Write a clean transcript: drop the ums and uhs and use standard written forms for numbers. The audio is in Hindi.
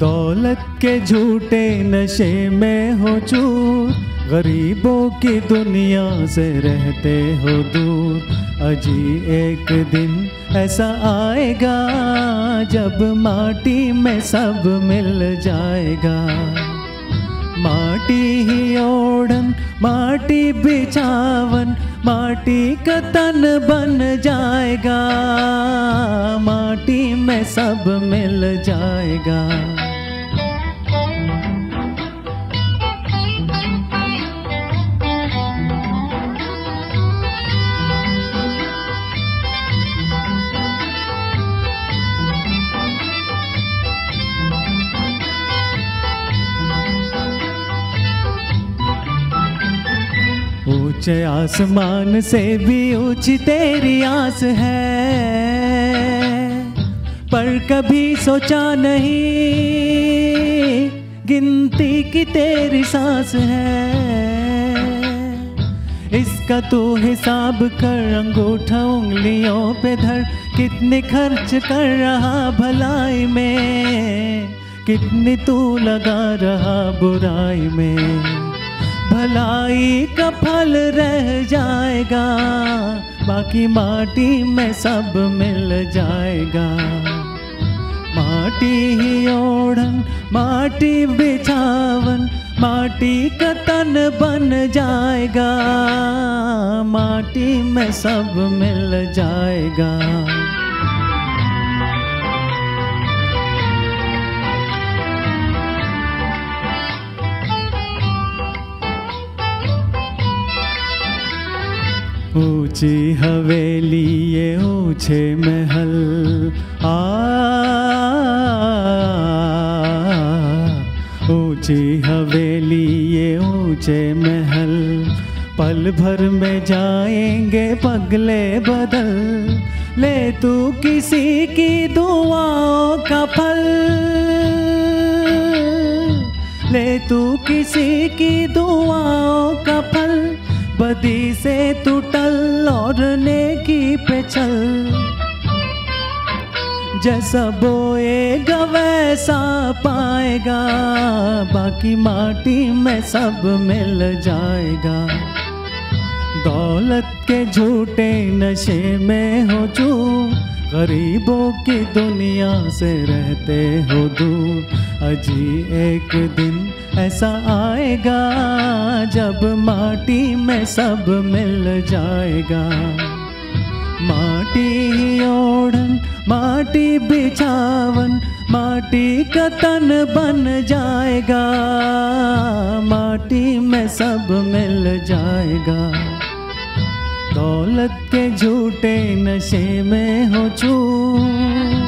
दौलत के झूठे नशे में हो चूर, गरीबों की दुनिया से रहते हो दूर। अजी एक दिन ऐसा आएगा जब माटी में सब मिल जाएगा। माटी ही ओढ़न, माटी बिछावन, माटी का तन बन जाएगा। माटी में सब मिल जाएगा। ऊंचे आसमान से भी ऊंची तेरी आस है, पर कभी सोचा नहीं गिनती की तेरी सांस है। इसका तू हिसाब कर, अंगूठा उंगलियों पे धर, कितने खर्च कर रहा भलाई में, कितनी तू लगा रहा बुराई में। भलाई का फल रह जाएगा, बाकी माटी में सब मिल जाएगा। माटी ही ओढ़न, माटी बिछावन, माटी का तन बन जाएगा। माटी में सब मिल जाएगा। ऊंची हवेली ये ऊंचे महल, ऊंची हवेली ये ऊंचे महल, पल भर में जाएंगे पगले बदल। ले तू किसी की दुआओं का फल, ले तू किसी की दुआओं का फल। बदी से तू टल और नेकी पे चल, जैसा बोएगा वैसा पाएगा। बाकी माटी में सब मिल जाएगा। दौलत के झूठे नशे में हो चूर, गरीबों की दुनिया से रहते हो दूर। अजी एक दिन ऐसा आएगा जब माटी में सब मिल जाएगा। माटी ही ओढ़न, माटी बिछावन, माटी का तन बन जाएगा। माटी में सब मिल जाएगा। दौलत के झूठे नशे में हो चूर।